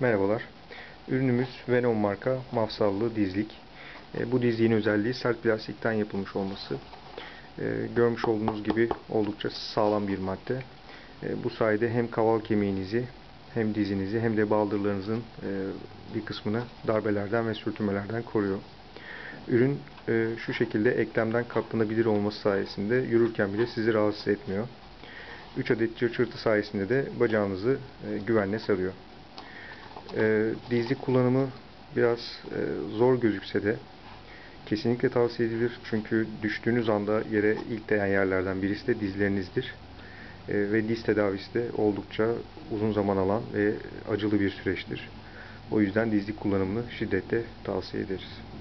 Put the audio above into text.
Merhabalar. Ürünümüz Venom marka mafsallı dizlik. Bu dizliğin özelliği sert plastikten yapılmış olması. Görmüş olduğunuz gibi oldukça sağlam bir madde. Bu sayede hem kaval kemiğinizi hem dizinizi hem de baldırlarınızın bir kısmını darbelerden ve sürtünmelerden koruyor. Ürün şu şekilde eklemden katlanabilir olması sayesinde yürürken bile sizi rahatsız etmiyor. 3 adet cırcırtı sayesinde de bacağınızı güvenle sarıyor. Dizlik kullanımı biraz zor gözükse de kesinlikle tavsiye edilir. Çünkü düştüğünüz anda yere ilk değen yerlerden birisi de dizlerinizdir. Ve diz tedavisi de oldukça uzun zaman alan ve acılı bir süreçtir. O yüzden dizlik kullanımını şiddetle tavsiye ederiz.